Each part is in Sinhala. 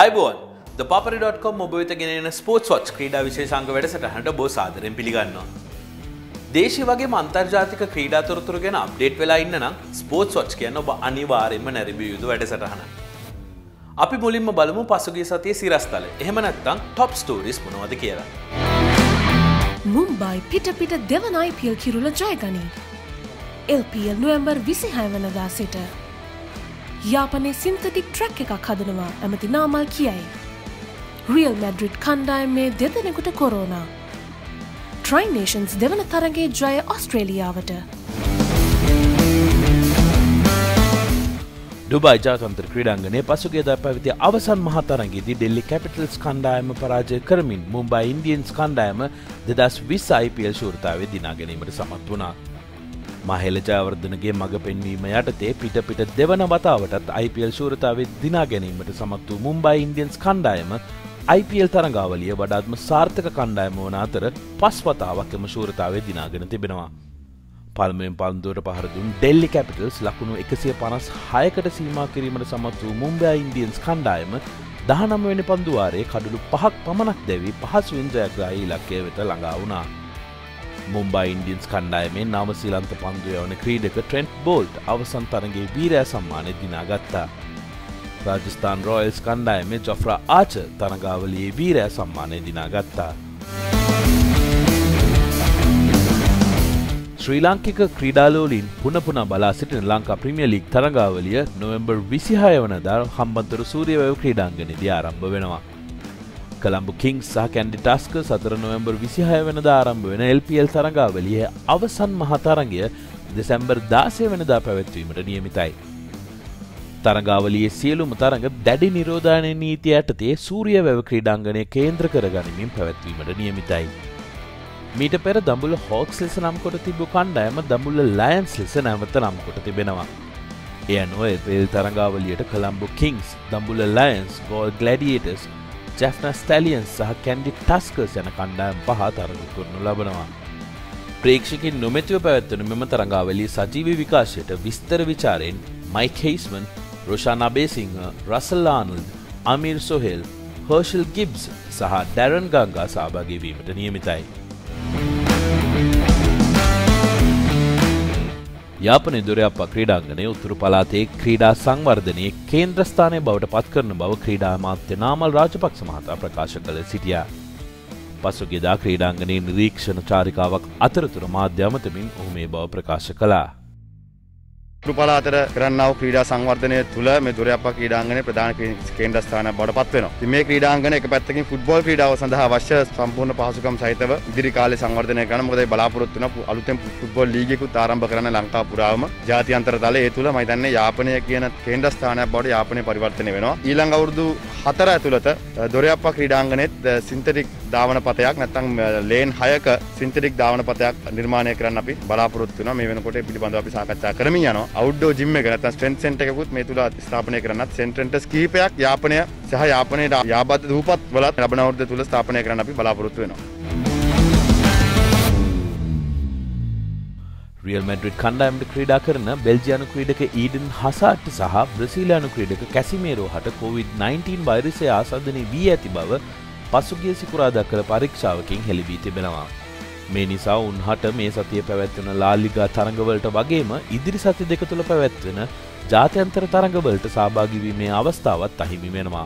අයිබෝන් thepappari.com ඔබ වෙත ගෙන එන ස්පෝර්ට්ස් වොච් ක්‍රීඩා විශේෂාංග වැඩසටහනට බොහෝ ආදරෙන් පිළිගන්නවා. දේශීය වගේම අන්තර්ජාතික ක්‍රීඩා තොරතුරු ගැන අප්ඩේට් වෙලා ඉන්න නම් ස්පෝර්ට්ස් වොච් කියන ඔබ අනිවාර්යයෙන්ම නැරඹිය යුතු වැඩසටහන. අපි මුලින්ම බලමු පසුගිය සතියේ සිරස්තල. එහෙම නැත්නම් top stories මොනවද කියලා. මුම්බයි පිට දෙවන IPL කිරුළ ජයගනී. LPL නොවැම්බර් 26 වෙනිදා සිට යාපනයේ සින්තටික් ට්‍රැක් එකක් හදනවා ඇමති නාමල් කියයි. රියල් මැඩ්‍රිඩ් කණ්ඩායමේ දෙදෙනෙකුට කොරෝනා. ට්‍රයි නේෂන්ස් දෙවන තරගයේ ජය ඔස්ට්‍රේලියාවට. ඩුබායි ජාත්‍යන්තර ක්‍රීඩාංගණයේ පසුගියදා පැවති අවසන් මහා තරගයේදී ඩෙල්ලි කැපිටල්ස් කණ්ඩායම පරාජය කරමින් මුම්බයි ඉන්ඩියන්ස් කණ්ඩායම 2020 IPL ශූරතාවේ දිනා ගැනීමට සමත් වුණා. මහෙල ජයවර්ධනගේ මඟ පෙන්වීම යටතේ පිටපිට දෙවන වතාවටත් IPL ශූරතාවේ දිනා ගැනීමට සමත් වූ මුම්බයි ඉන්ඩියන්ස් කණ්ඩායම IPL තරගාවලිය වඩාත්ම සාර්ථක කණ්ඩායම වන අතර පස් වතාවක් එම ශූරතාවේ දිනාගෙන තිබෙනවා. පළමුවෙන් පන්දුවට පහර දුන් ඩෙල්ලි කැපිටල්ස් ලකුණු 156කට සීමා කිරීමට සමත් වූ මුම්බයි ඉන්ඩියන්ස් කණ්ඩායම 19 වෙනි පන්දු වාරයේ කඩලු 5ක් පමණක් දැවි පහසුවෙන් ජයග්‍රාහී ඉලක්කය වෙත ළඟා වුණා. මුම්බයි ඉන්ඩියන්ස් කණ්ඩායමේ නාමසීලන්ත පන්දු යවන ක්‍රීඩක ට්‍රෙන්ට් බෝල්ට් අවසන් තරගයේ වීරයා සම්මානය දිනාගත්තා. රාජස්ථාන් රොයල්ස් කණ්ඩායමේ ජොෆ්රා ආචර් තරගාවලියේ වීරයා සම්මානය දිනාගත්තා. ශ්‍රී ලාංකික ක්‍රීඩාලෝලින් පුනපුන බලා සිටින ලංකා ප්‍රීමියර් ලීග් තරගාවලිය නොවැම්බර් 26 වෙනිදා හම්බන්තොට සූර්යවැව ක්‍රීඩාංගණයේදී ආරම්භ වෙනවා. කොළඹ කිංග්ස් සහ කැන්ඩි ටස්කර්ස් 4 නොවැම්බර් 26 වෙනිදා ආරම්භ වෙන LPL තරගාවලියේ අවසන් මහා තරගය දෙසැම්බර් 16 වෙනිදා පැවැත්වීමට නියමිතයි. තරගාවලියේ සියලුම තරඟ දැඩි නිරෝධායන නීතිය යටතේ සූර්යවැව ක්‍රීඩාංගණය කේන්ද්‍ර කරගනිමින් පැවැත්වීමට නියමිතයි. මීට පෙර දඹුල්ල හෝක්ස් ලෙස නම් කොට තිබූ කණ්ඩායම දඹුල්ල ලයන්ස් ලෙස නැවත නම් කොට තිබෙනවා. ඒ අනුව LPL තරගාවලියට Colombo kings, Dambulla lions, Galle gladiators, Jaffna stallions සහ කැන්ඩි ටස්කර්ස් යන කණ්ඩායම් පහ තරඟ කරනු ලබනවා. ප්‍රේක්ෂකින් නොමැතිව පැවැත්වෙන මෙම තරඟාවලියේ සජීවී විකාශයට විස්තර විචාරයෙන් Mike Hesson, Roshan Abeysinghe, Russell ආනල්ඩ්, Aamir Sohail, Herschelle Gibbs සහ ඩැරන් ගංගා සහභාගී වීමට නියමිතයි. යාපනයේ දොරයප්පා ක්‍රීඩාංගණය උතුරු පළාතේ ක්‍රීඩා සංවර්ධනයේ කේන්ද්‍රස්ථානය බවට පත් කරන බව ක්‍රීඩා අමාත්‍ය නාමල් රාජපක්ෂ මහතා ප්‍රකාශ කළ සිටියා. පසුගියදා ක්‍රීඩාංගණයේ නිරීක්ෂණ චාරිකාවක් අතරතුර මාධ්‍ය අමතමින් ඔහු මේ බව ප්‍රකාශ කළා. උතුරු පළාතට කරන්නා වූ ක්‍රීඩා සංවර්ධනය තුළ මේ දොරයප්පා ක්‍රීඩාංගණය ප්‍රධාන කේන්ද්‍රස්ථානයක් බවට පත් වෙනවා. ඉතින් මේ ක්‍රීඩාංගණය එක පැත්තකින් ෆුට්බෝල් ක්‍රීඩාව සඳහා අවශ්‍ය සම්පූර්ණ පහසුකම් සහිතව ඉදිරි කාලේ සංවර්ධනය කරන මොකද ඒ බලාපොරොත්තු වෙන අලුතෙන් ෆුට්බෝල් ලීගයකුත් ආරම්භ කරන ලංකාව පුරාම ජාත්‍යන්තර තලයේ ඒ තුළ මම හිතන්නේ යාපනය කියන කේන්ද්‍රස්ථානයක් බවට යාපනය පරිවර්තනය වෙනවා. ඊළඟ අවුරුදු 4 ඇතුළත දොරයප්පා ක්‍රීඩාංගණයෙත් සින්තටික් ධාවන පතයක් නැත්නම් ලේන් 6ක සින්තටික් ධාවන පතයක් නිර්මාණය කරන්න අපි බලාපොරොත්තු වෙනවා. මේ වෙනකොට ඒ පිළිබඳව අපි සාකච්ඡා කරමින් යනවා. අවුට්ඩෝ ජිම් එක නැත්නම් ස්ට්‍රෙන්ත් සෙන්ටර් එකකුත් මේ තුල ස්ථාපනය කරන්නත් සෙන්ටර්ස් කීපයක් යාපනය සහ යාපනයේ යාබද්ධ දූපත් වලත් ලබන අවුරුද්ද තුල ස්ථාපනය කරන්න අපි බලාපොරොත්තු වෙනවා. රියල් මැඩ්‍රිඩ් කණ්ඩායමට ක්‍රීඩා කරන බෙල්ජියානු ක්‍රීඩක ඊඩන් හසාඩ් සහ බ්‍රසීලියානු ක්‍රීඩක කැසිමීරෝ හට COVID-19 වෛරසය ආසන්නයි වී ඇති බව පසුගිය සිකුරාදා කළ පරීක්ෂාවකින් හෙළි වී තිබෙනවා. මේ නිසා උන්හට මේ සතිය පැවැත්වෙන ලාලිගා තරඟවලට වගේම ඉදිරි සති දෙක තුළ පැවැත්වෙන ජාත්‍යන්තර තරඟවලට සහභාගීවීමේ අවස්ථාවත් අහිමි වෙනවා.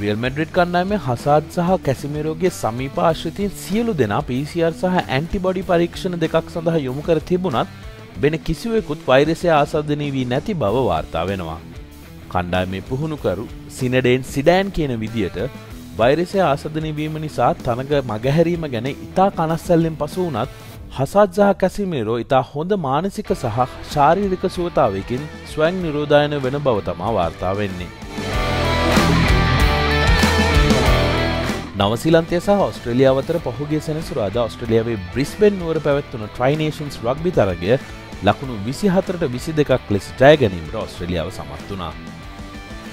රියල් මැඩ්‍රිඩ් කණ්ඩායමේ හසාඩ් සහ කැසිමීරෝගේ සමීප ආශ්‍රිතයින් සියලු දෙනා PCR සහ ඇන්ටිබොඩි පරීක්ෂණ දෙකක් සඳහා යොමු කර තිබුණත් වෙන කිසිවෙකුත් වෛරසය ආසන්නී වී නැති බව වාර්තා වෙනවා. කණ්ඩායමේ පුහුණුකරු සිනඩේන් සිඩෑන් කියන විදියට වෛරසය ආසන්නී වීම නිසා තරඟ මගහැරීම ගැන ඉතා කනස්සල්ලෙන් පසු වුණත් හසාඩ් සහ කැසිමීරෝ ඉතා හොඳ මානසික සහ ශාරීරික සුවතාවයකින් ස්වයං නිරෝධායන වෙන බව තමා වාර්තා වෙන්නේ. නවසීලන්තය සහ ඔස්ට්‍රේලියාව අතර පහුගිය සෙනසුරාදා ඔස්ට්‍රේලියාවේ බ්‍රිස්බේන් නුවර පැවැත්වුණු ට්‍රයි නේෂන්ස් රග්බි තරගය ලකුණු 24-22 ලෙස ජය ගැනීමට ඔස්ට්‍රේලියාව සමත් වුණා.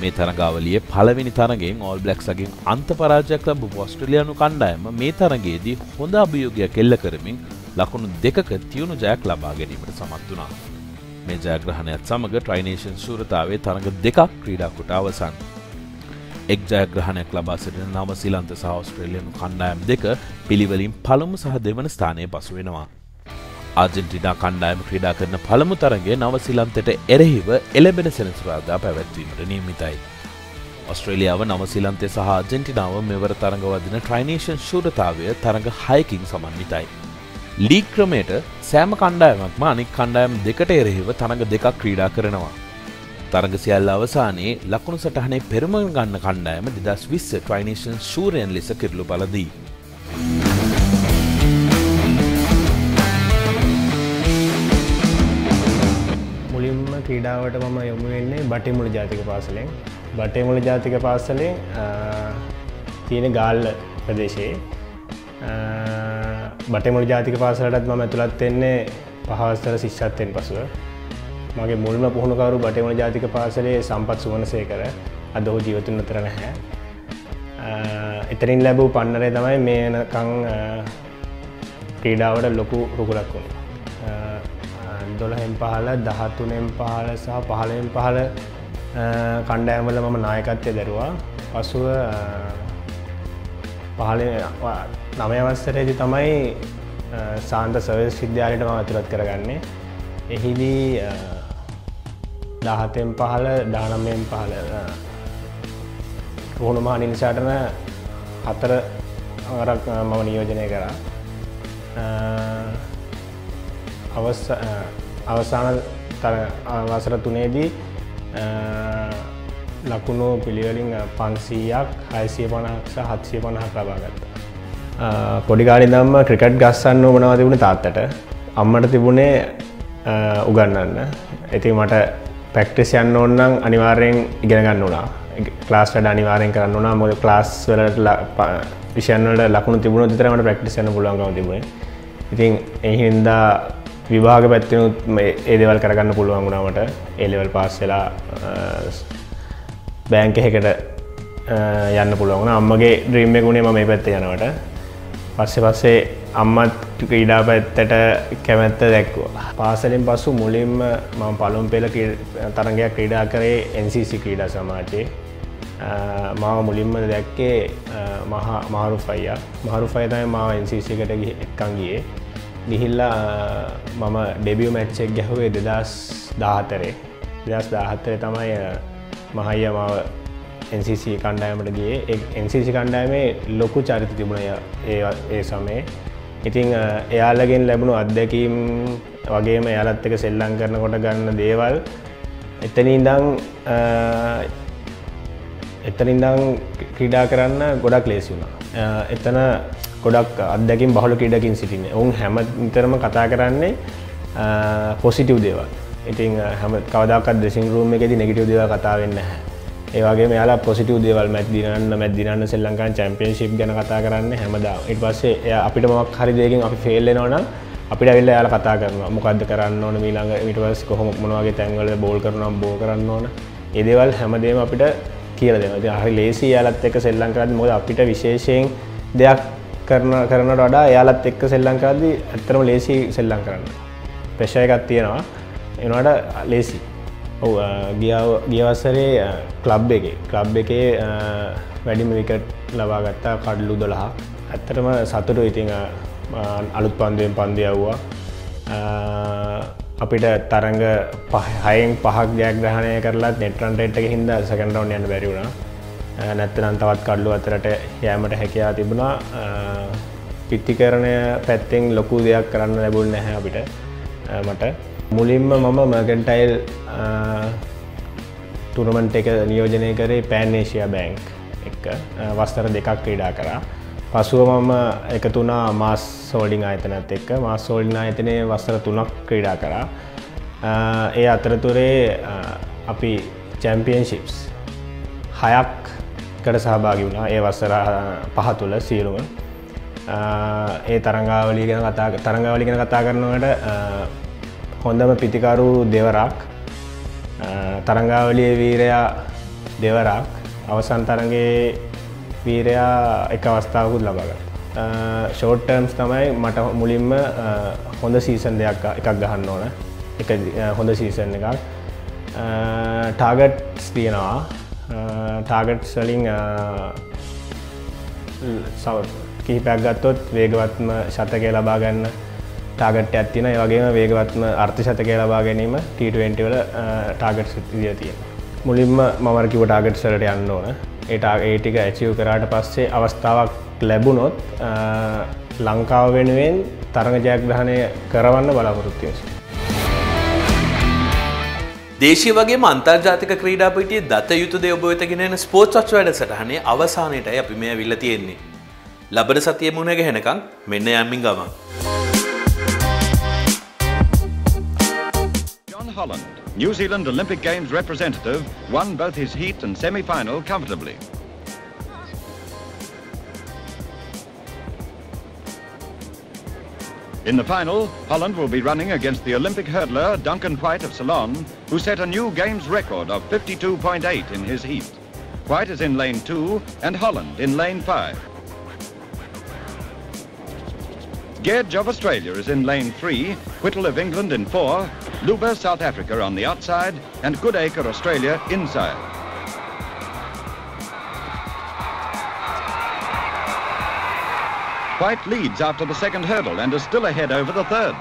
මේ තරගාවලියේ පළවෙනි තරගෙන් ඕල් බ්ලැක්ස්ගෙන් අන්ත පරාජයක් ලැබූ ඔස්ට්‍රේලියානු කණ්ඩායම මේ තරගයේදී හොඳ අභියෝගයක් එල්ල කරමින් ලකුණු 2ක තියුණු ජයක් ලබා ගැනීමට සමත් වුණා. මේ ජයග්‍රහණයත් සමග ට්‍රයි නේෂන්ස් ශූරතාවේ තරඟ දෙකක් ක්‍රීඩා කොට අවසන්. එක් ජයග්‍රහණයක් ලබා සිටින නව ශ්‍රීලන්ත සහ ඕස්ට්‍රේලියානු කණ්ඩායම් දෙක පිළිවෙලින් පළමු සහ දෙවන ස්ථානයේ පසු වෙනවා. ආර්ජෙන්ටිනා කණ්ඩායම ක්‍රීඩා කරන පළමු තරගය නව ශ්‍රීලන්තයට එරෙහිව එළඹෙන සෙනසුරාදා පැවැත්වීමට නියමිතයි. ඔස්ට්‍රේලියාව නව ශ්‍රීලන්තය සහ ආර්ජෙන්ටිනාව මෙවර තරඟවදින ට්‍රයිනේෂන් ශූරතාවය තරඟ 6කින් සමන්විතයි. ලීග් ක්‍රමයට සෑම කණ්ඩායමක්ම අනෙක් කණ්ඩායම් දෙකට එරෙහිව තරඟ දෙකක් ක්‍රීඩා කරනවා. තරඟ සියල්ල අවසානයේ ලකුණු සටහනේ පෙරමුණ ගන්න කණ්ඩායම 2020 ට්‍රයිනේෂන් ශූරයන් ලෙස කිරුළු බලදී. මුලින්ම ක්‍රීඩාවට මම යොමු වෙන්නේ බටේමුල ජාතික පාසලෙන්. බටේමුල ජාතික පාසලේ තියෙන ගාල්ල ප්‍රදේශයේ බටේමුල ජාතික පාසලටත් මම ඇතුළත් වෙන්නේ පහවස්තර ශිෂ්‍යත්වයෙන් පසුව. මගේ මුල්ම පුහුණුකරු බටේමුල ජාතික පාසලේ සම්පත් සුමනසේකර. අද ඔහු ජීවත් වෙන අතර නැහැ. එතනින් ලැබූ පන්නරය තමයි මේ වෙනකන් ක්‍රීඩාවට ලොකු රුකුලක් වුණේ. 12න් 15, 13න් 15 සහ 15න් 15 කණ්ඩායම් වල මම නායකත්වය දරුවා. පසුව 9 අවස්ථරයේදී තමයි සාන්ත සර්විස් විද්‍යාලයට මම ඇතුළත් කරගන්නේ. එහිදී 17න් 15 19න් 15 රෝණමහානි නිසාටන 4 වරක් මම නියෝජනය කරා. අවසාන වසර 3ේදී ලකුණු පිළිවෙලින් 500ක් 650ක් සහ 750ක් ලබා ගත්තා. පොඩි කාලේ ඉඳන්ම ක්‍රිකට් ගස්සන්න ඕනවද වුණේ තාත්තට. අම්මට තිබුණේ උගන්වන්න. ඉතින් මට ප්‍රැක්ටිස් යන්න ඕන නම් අනිවාර්යෙන් ඉගෙන ගන්න උනා. ක්ලාස් වැඩ අනිවාර්යෙන් කරන්න උනා. මොකද ක්ලාස් වලට විෂයන් වල ලකුණු තිබුණොත් විතරයි මට ප්‍රැක්ටිස් යන්න පුළුවන්කම තිබුණේ. ඉතින් ඒ හින්දා විභාග පැත්තෙනුත් මේ දේවල් කරගන්න පුළුවන් වුණා මට. ඒ ලෙවල් පාස් වෙලා බෑන්ක එකකට යන්න පුළුවන්. අම්මගේ ඩ්‍රීම් එක උනේ මම මේ පැත්තේ යනවට. පස්සේ අම්මත් ක්‍රීඩා පැත්තට කැමැත්ත දැක්වුවා. පාසලෙන් පසු මුලින්ම මම පළමු පෙළ තරඟයක් ක්‍රීඩා කරේ NCC ක්‍රීඩා සමාජයේ. මාව මුලින්ම දැක්කේ මහරුෆ් අයියා. මහරුෆ් අයියා තමයි මාව NCC එකට එක්කන් ගියේ. ගිහිල්ලා මම ඩෙබියු මැච් එක ගැහුවේ 2014. 2014 තමයි මහයියා මාව NCC කණ්ඩායමට ගියේ. ඒ NCC කණ්ඩායමේ ලොකු චරිත තිබුණා ඒ සමයේ. ඉතින් එයාලගෙන් ලැබුණු අත්දැකීම් වගේම එයාලත් එක්ක සෙල්ලම් කරනකොට ගන්න දේවල් එතනින්දන් ක්‍රීඩා කරන්න ගොඩක් ලේසි වුණා. එතන ගොඩක් අත්දැකීම් බහුල ක්‍රීඩකින් සිටින්නේ. ඔවුන් හැමතරම කතා කරන්නේ පොසිටිව් දේවල්. ඉතින් හැම කවදාකවත් ඩ්‍රෙසින් රූම් එකේදී නෙගටිව් දේවල් කතා වෙන්නේ නැහැ. ඒ වගේම එයාලා පොසිටිව් දේවල් මැච් දිනන්න ශ්‍රී ලංකාවේ චැම්පියන්ෂිප් ගැන කතා කරන්නේ හැමදාම. ඊට පස්සේ එයා අපිට මොකක් හරි දෙයකින් අපි ෆේල් වෙනවා නම් අපිට ඇවිල්ලා එයාලා කතා කරනවා. මොකද්ද කරන්න ඕන ඊළඟ ඊට පස්සේ කොහොම මොන වගේ තැන් වල බෝල් කරනවා බෝ කරන්න ඕන. ඒ දේවල් හැමදේම අපිට කියලා දෙනවා. ඉතින් හරි ලේසි එයාලත් එක්ක ශ්‍රී ලංකාවේදී මොකද අපිට විශේෂයෙන් දෙයක් කරනට වඩා එයාලත් එක්ක ශ්‍රී ලංකාවේදී ඇත්තටම ලේසි ශ්‍රී ලංකාව කරන්න. ප්‍රෙෂර් එකක් තියෙනවා. ඒ වුණාට ලේසි. ඔව් ගිය වසරේ ක්ලබ් එකේ වැඩිම විකට් ලබා ගත්තා කඩලු 12. ඇත්තටම සතුටුයි. ඉතින් අලුත් පන්දුවෙන් පන්දු යවුවා. අපිට තරඟ 6න් 5ක් ජයග්‍රහණය කරලා net run rate එකේ හින්දා second round යන්න බැරි වුණා. නැත්නම් තවත් කඩලු අතරට යෑමට හැකියාව තිබුණා. පිටිකරණය පැත්තෙන් ලොකු දෙයක් කරන්න ලැබුණේ නැහැ අපිට මට. මුලින්ම මම මර්කන්ටයිල් ටුර්නමන්ට් එක නියෝජනය කරේ පෑන් ඒෂියා බැංක් එක. වසර 2ක් ක්‍රීඩා කරා. පසුව මම එකතු වුණා මාස් හෝල්ඩින් ආයතනයත් එක්ක. මාස් හෝල්ඩින් ආයතනයේ වසර 3ක් ක්‍රීඩා කරා. ඒ අතරතුරේ අපි චැම්පියන්ෂිප්ස් 6කට සහභාගී වුණා. ඒ වසර 5 තුල සියලුම ඒ තරඟාවලිය ගැන කතා කරනකොට හොඳම පිතිකරු දෙවරක් තරංගාවලියේ වීරයා දෙවරක් අවසන් තරඟයේ වීරයා එක අවස්ථාවකුත් ලබා ගත්තා. ෂෝට් ටර්ම්ස් තමයි මට මුලින්ම හොඳ සීසන් එකක් ගහන්න ඕන. එක හොඳ සීසන් එකක් ටාගට්ස් තියනවා. टार्गेट सेलिंग කිහිපයක් ගත්තොත් වේගවත්ම ශතකය ලබා ගන්න ටාගට් එකක් තියෙනවා. ඒ වගේම වේගවත්ම අර්ධ ශතකය ලබා ගැනීම T20 වල ටාගට්ස් විදියට තියෙනවා. මුලින්ම මම අර කිව්ව ටාගට්ස් වලට යන්න ඕන. ඒ ටික ඇචීව් කරාට පස්සේ අවස්ථාවක් ලැබුණොත් ලංකාව වෙනුවෙන් තරඟ ජයග්‍රහණය කරවන්න බලාපොරොත්තු වෙනවා. දේශීය වගේම අන්තර්ජාතික ක්‍රීඩා පිටියේ දත යුතු දේ ඔබ වෙත ගෙනෙන ස්පෝර්ට්ස් වච් වැඩසටහනේ අවසානයේදී අපි මේ අවිල්ල තියෙන්නේ. ලබන සතියේ මුණ ගැහෙනකම් මෙන්න යමින් ගමන්. John Holland, New Zealand Olympic Games representative, won both his heat and semi-final comfortably. In the final, Holland will be running against the Olympic hurdler Duncan White of Ceylon, who set a new games record of 52.8 in his heat. White is in lane 2 and Holland in lane 5. Gedge of Australia is in lane 3, Whittle of England in 4, Lubbe, South Africa on the outside, and Goodacre, Australia, inside. White leads after the second hurdle and is still ahead over the third.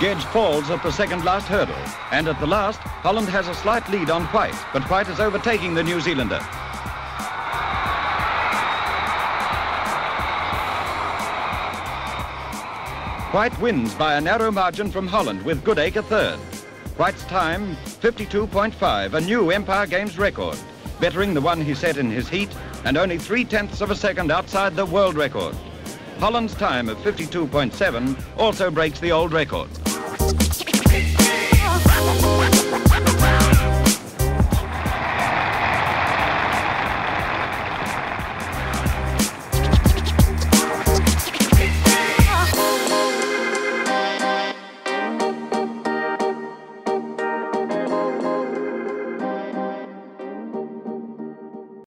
Gedge falls at the second last hurdle, and at the last, Holland has a slight lead on White, but White is overtaking the New Zealander. White wins by a narrow margin from Holland with Goodacre third. White's time, 52.5, a new Empire Games record, bettering the one he set in his heat and only 0.3 of a second outside the world record. Holland's time of 52.7 also breaks the old record.